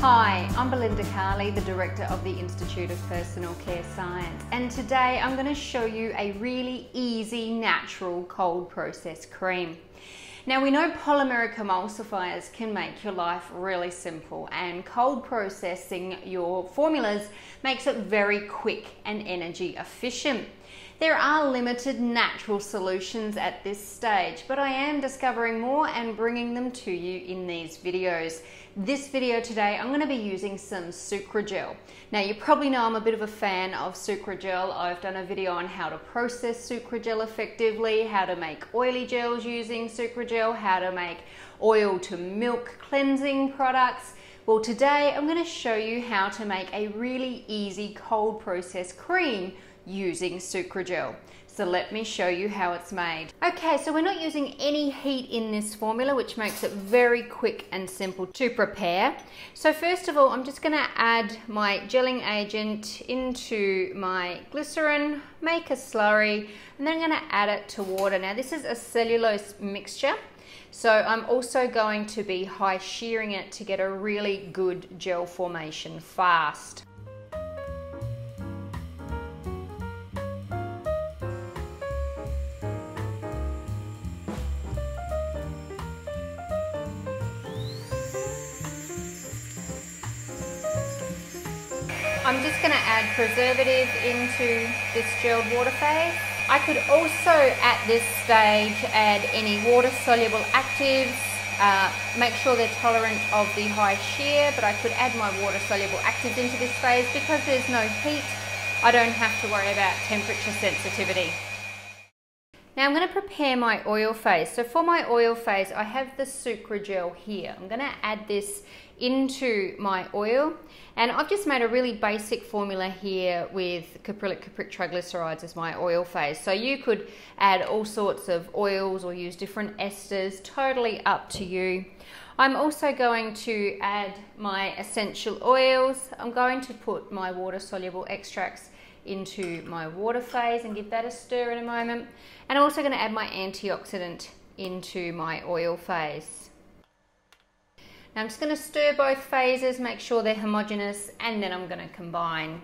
Hi, I'm Belinda Carley, the Director of the Institute of Personal Care Science, and today I'm going to show you a really easy natural cold process cream. Now we know polymeric emulsifiers can make your life really simple, and cold processing your formulas makes it very quick and energy efficient. There are limited natural solutions at this stage, but I am discovering more and bringing them to you in these videos. This video today I'm going to be using some sucragel. Now you probably know I'm a bit of a fan of sucragel. I've done a video on how to process sucragel effectively, how to make oily gels using sucragel, how to make oil to milk cleansing products. Well, today I'm going to show you how to make a really easy cold process cream using sucragel. So let me show you how it's made. Okay, so we're not using any heat in this formula, which makes it very quick and simple to prepare. So first of all, I'm just going to add my gelling agent into my glycerin, make a slurry, and then I'm going to add it to water. Now this is a cellulose mixture, so I'm also going to be high shearing it to get a really good gel formation fast. I'm just going to add preservative into this gelled water phase. I could also at this stage add any water soluble actives, make sure they're tolerant of the high shear, but I could add my water soluble actives into this phase. Because there's no heat, I don't have to worry about temperature sensitivity. Now I'm going to prepare my oil phase. So for my oil phase, I have the sucragel here. I'm going to add this into my oil, and I've just made a really basic formula here with caprylic capric triglycerides as my oil phase. So you could add all sorts of oils or use different esters, totally up to you. I'm also going to add my essential oils. I'm going to put my water soluble extracts into my water phase and give that a stir in a moment. And I'm also going to add my antioxidant into my oil phase. Now I'm just going to stir both phases, make sure they're homogeneous, and then I'm going to combine.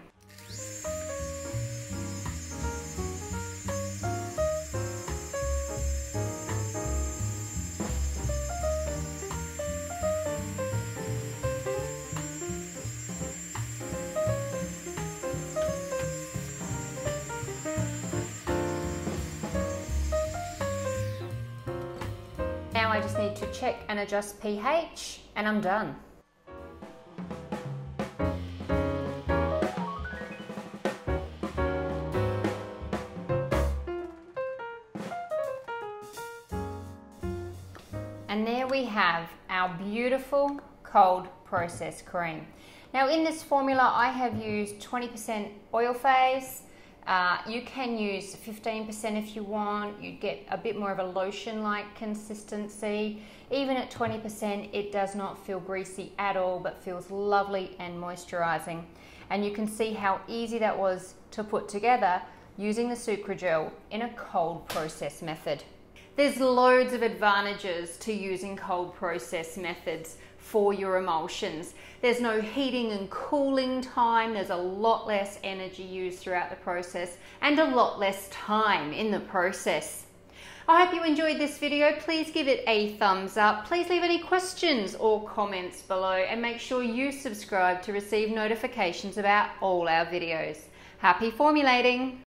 Now I just need to check and adjust pH, and I'm done. And there we have our beautiful cold process cream. Now in this formula I have used 20% oil phase. You can use 15% if you want. You get a bit more of a lotion-like consistency. Even at 20%, it does not feel greasy at all, but feels lovely and moisturizing. And you can see how easy that was to put together using the sucragel in a cold process method. There's loads of advantages to using cold process methods for your emulsions. There's no heating and cooling time, there's a lot less energy used throughout the process, and a lot less time in the process. I hope you enjoyed this video. Please give it a thumbs up. Please leave any questions or comments below, and make sure you subscribe to receive notifications about all our videos. Happy formulating!